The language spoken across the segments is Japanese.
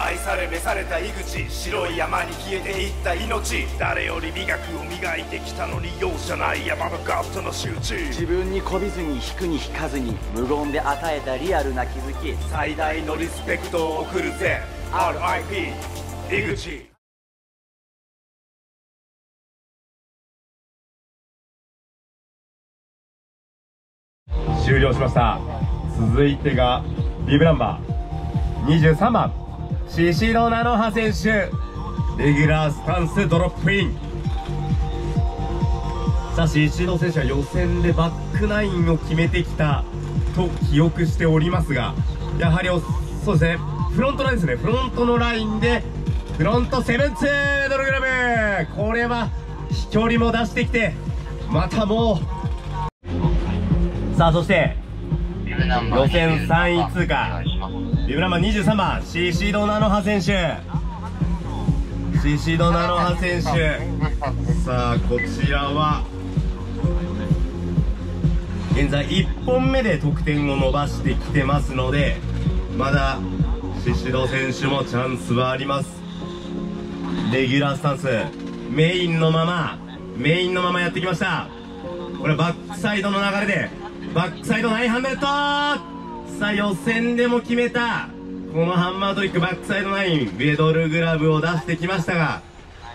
愛され召された井口、白い山に消えていった命、誰より美学を磨いてきたのに容赦ない山のガットの集中、自分にこびずに引くに引かずに無言で与えたリアルな気づき、最大のリスペクトを送るぜ RIP 井口。終了しました。続いてがビブナンバー23番宍戸菜の葉選手、レギュラースタンスドロップイン。さあ宍戸選手は予選でバックナインを決めてきたと記憶しておりますが、やはりそうですね、フロントラインですね、フロントのラインでフロント720ドログラム、これは飛距離も出してきて、またもう。さあそして予選3位通過、ビブナンバー23番宍戸菜の葉選手、宍戸菜の葉選手、さあこちらは現在1本目で得点を伸ばしてきてますので、まだ宍戸選手もチャンスはあります。レギュラースタンスメインのままやってきました。これバックサイドの流れでバックサイド900。さあ予選でも決めたこのハンマートリックバックサイド9ベドルグラブを出してきましたが、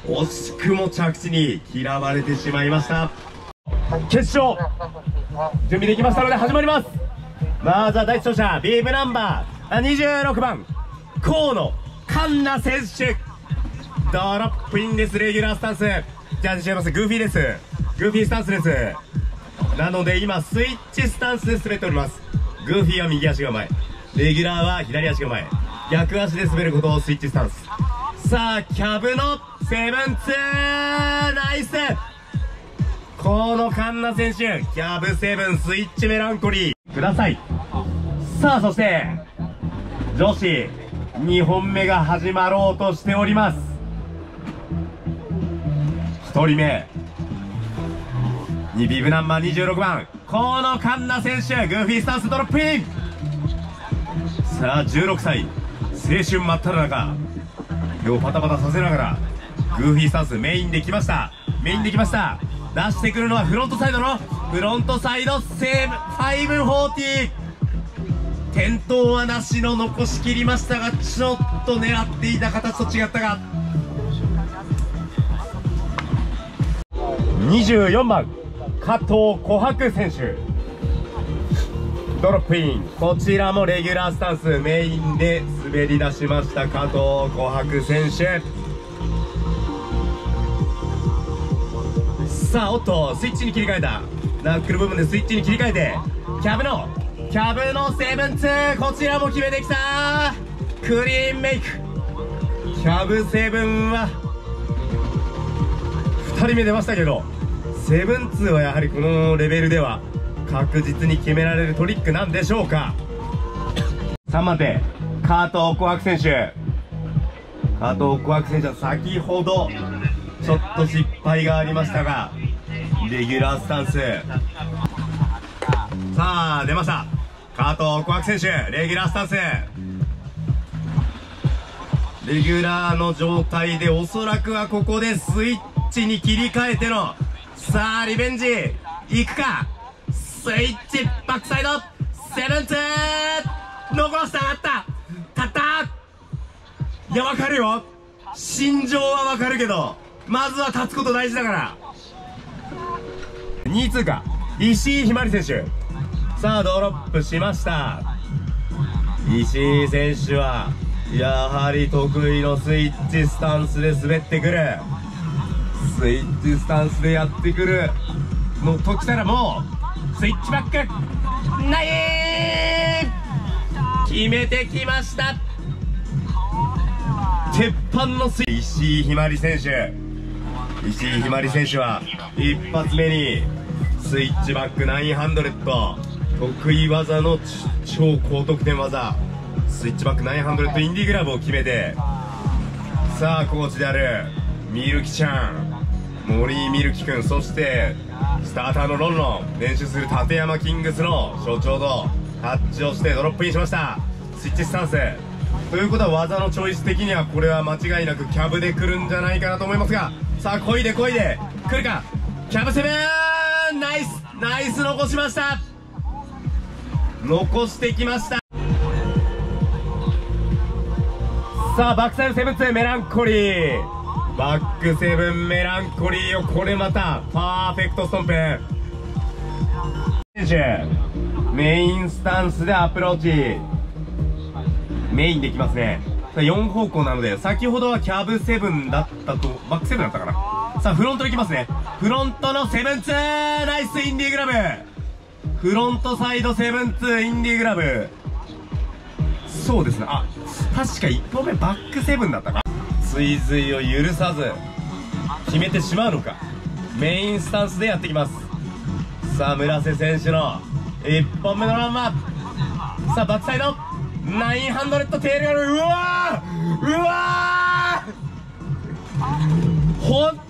惜しくも着地に嫌われてしまいました。決勝準備できましたので始まります。まずは第1走者ビブナンバー26番河野環奈選手、ドロップインです。レギュラースタンスじゃあ違います、グーフィースタンスです。なので今スイッチスタンスで滑っております。グーフィーは右足が前、レギュラーは左足が前、逆足で滑ることをスイッチスタンス。さあキャブの720、ナイス。このカンナ選手キャブ7スイッチメランコリーください。さあそして女子2本目が始まろうとしております。1人目ビブナンバー26番河野環奈選手、グーフィースタンスドロップイン。さあ16歳青春真っ只中、両パタパタさせながらグーフィースタンスメインできました。出してくるのはフロントサイドセーブ540。転倒はなしの残しきりましたが、ちょっと狙っていた形と違ったが。24番加藤琥珀選手ドロップイン。こちらもレギュラースタンスメインで滑り出しました加藤琥珀選手。さあおっとスイッチに切り替えた、ナックル部分でスイッチに切り替えてキャブの720、こちらも決めてきたクリーンメイク。キャブ7は2人目出ましたけど、720はやはりこのレベルでは確実に決められるトリックなんでしょうか。3番手加藤琥珀選手、加藤琥珀選手は先ほどちょっと失敗がありましたがレギュラースタンス。さあ出ました加藤琥珀選手、レギュラースタンス。レギュラーの状態でおそらくはここでスイッチに切り替えての、さあリベンジいくか、スイッチバックサイド720、残したかった勝った。いや分かるよ、心情は分かるけど、まずは立つこと大事だから。2位通過石井ひまり選手、さあドロップしました。石井選手はやはり得意のスイッチスタンスで滑ってくる、スイッチスタンスでやってくるのときたらもうスイッチバックない決めてきました。鉄板のスイッチ石井ひまり選手は一発目にスイッチバック900、得意技の超高得点技スイッチバック900インディグラブを決めて、さあコーチであるみるきちゃん森みるき君、そしてスターターのロンロン、練習する立山キングスの所長とタッチをしてドロップインしました。スイッチスタンスということは技のチョイス的にはこれは間違いなくキャブで来るんじゃないかなと思いますが、さあこいでこいで来るか、キャブ攻めー、ナイスナイス、残しました、残してきました。さあバックサイドセブンツーメランコリー、バックセブンメランコリーをこれまたパーフェクトストンプ。メインスタンスでアプローチ、メインできますね。さあ4方向なので、先ほどはキャブセブンだったと、バックセブンだったかな。さあフロントできますね。フロントのセブンツー、ナイスインディーグラブ、フロントサイドセブンツーインディーグラブ、そうですね、あ確か1本目バックセブンだったか、追随を許さず決めてしまうのか。メインスタンスでやってきます。さあ村瀬選手の1本目のランは、さあバックサイド900テールガル、うわーうわー、ほんと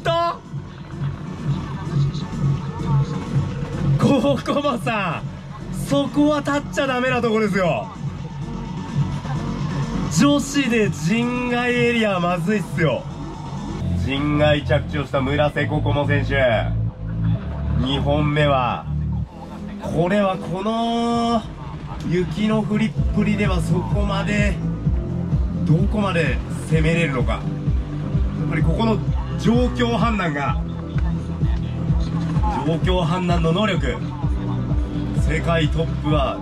ここもさ、そこは立っちゃダメなとこですよ。女子で陣外エリアはまずいっすよ。陣外着地をした村瀬心椛選手、2本目はこれはこの雪の降りっぷりではそこまでどこまで攻めれるのか、やっぱりここの状況判断が、状況判断の能力、世界トップは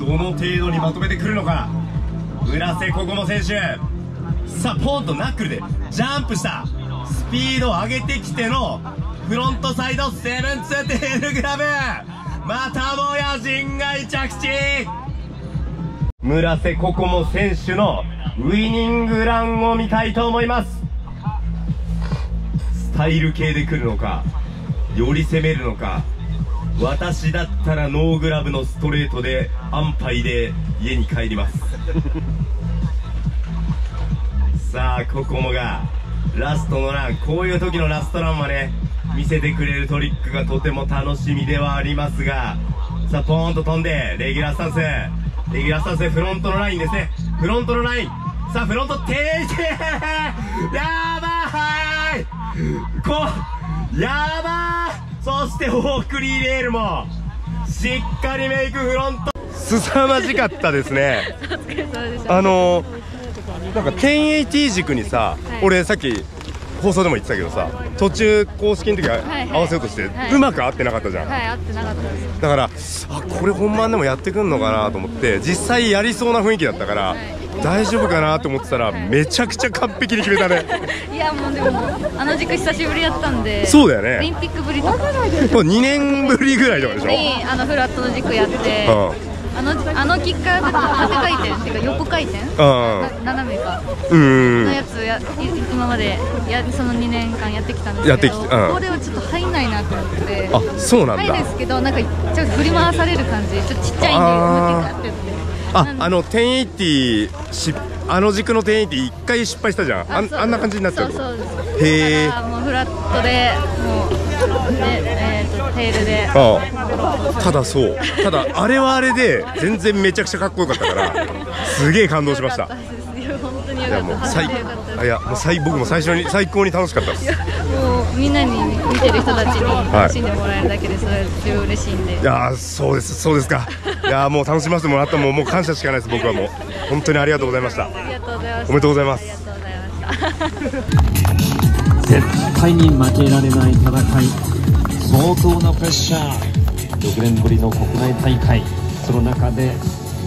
どの程度にまとめてくるのか。村瀬心椛選手、さあポンとナックルでジャンプしたスピードを上げてきてのフロントサイドセブンツーテールグラブ、またもや陣外着地。村瀬心椛選手のウイニングランを見たいと思います。スタイル系で来るのか、より攻めるのか、私だったらノーグラブのストレートで安牌で家に帰りますさあココモがラストのラン、こういう時のラストランはね、見せてくれるトリックがとても楽しみではありますが、さあポーンと飛んでレギュラースタンス、レギュラースタンスでフロントのラインですね、フロントのライン、さあフロント停止やばいやばい、そしてフォークリーレールもしっかりメイク、フロント凄まじかったですねなんか1080軸にさ、はい、俺さっき放送でも言ってたけどさ、途中公式の時は合わせようとして、うまく合ってなかったじゃん。はい、合ってなかったです。だからあ、これ本番でもやってくんのかなと思って、実際やりそうな雰囲気だったから、大丈夫かなと思ってたら、めちゃくちゃ完璧に決めたねいやもうでもあの軸久しぶりやったんで。そうだよね、オリンピックぶりとか2年ぶりぐらいとかでしょに、あのフラットの軸やって、あのキッカーだと縦回転っていうか横回転、斜めかのやつや、今までその2年間やってきたんですけど、これはちょっと入んないなと思って。あ、そうなんだ。入るんですけど、なんかちょっと振り回される感じ、ちょっとちっちゃいんで、あの1080し、あの軸の1080、1回失敗したじゃん、あんな感じになってる。そうです。へー。だからもうフラットでもうテールで。ただそう、ただあれはあれで全然めちゃくちゃかっこよかったからすげえ感動しました。いやもう僕も最初に最高に楽しかったです。もうみんなに、見てる人たちに楽しんでもらえるだけでそれは嬉しいんで。いやそうです、そうですか。いやもう楽しませてもらったもん、もう感謝しかないです。僕はもう本当にありがとうございました。おめでとうございます。絶対に負けられない戦い、相当なプレッシャー、6年ぶりの国内大会、その中で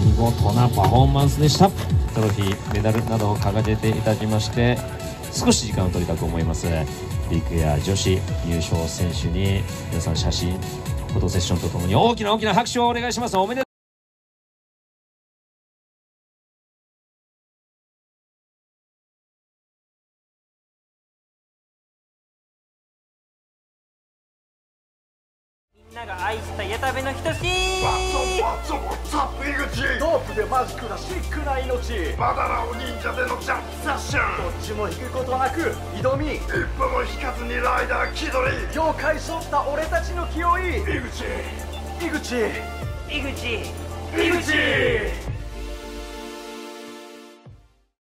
見事なパフォーマンスでした。トロフィー、メダルなどを掲げていただきまして、少し時間を取りたく思います。ビッグエア女子優勝選手に皆さん写真、フォトセッションとともに大きな大きな拍手をお願いします。おめでとう。みんなが愛した矢田部のひとしー、バツバツバツ、入口ドープでマジックなシックな命、バダラを忍者でのジャンプセッション、どっちも引くことなく挑み、一歩も引かずにライダー気取り、妖怪しょった俺たちの気負い、井口井口井口井口。